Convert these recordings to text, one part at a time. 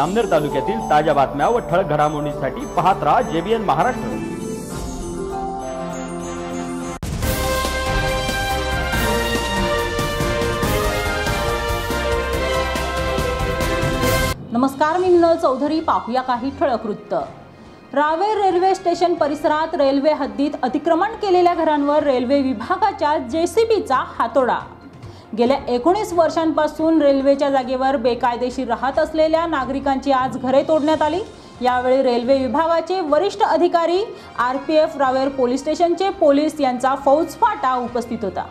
अमनेर तालुक्यातील ताज्या बातम्या व ठळक घडामोडींसाठी पाहत राहा जेबीएन महाराष्ट्र। नमस्कार, मी मिनल चौधरी। पाहूया काही ठळक वृत्त। रावेर रेल्वे स्टेशन परिसरात रेल्वे हद्दीत अतिक्रमण केलेल्या घरांवर रेल्वे विभागाच्या जेसीबीचा हातोडा। गेल्या 19 वर्षांपासून रेल्वेच्या जागेवर बेकायदेशीर राहत असलेल्या नागरिकांची आज घरे तोडण्यात आली। यावेळी रेल्वे विभागाचे वरिष्ठ अधिकारी, आरपीएफ, रावेर पोलीस स्टेशनचे पोलीस यांचा फौजफाटा उपस्थित होता।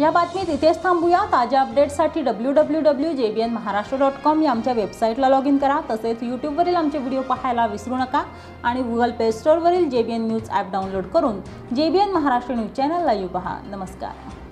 या बातमीत इथेच थांबूया। ताज्या अपडेट्ससाठी www.jbnmaharashtra.com या आमच्या वेबसाईटला लॉग इन करा। तसेच यूट्यूबवरील आमचे व्हिडिओ पाहायला विसरू नका आणि गुगल प्ले स्टोरवरील JBN न्यूज ॲप डाउनलोड करून JBN महाराष्ट्र न्यूज चॅनललाही पहा। नमस्कार।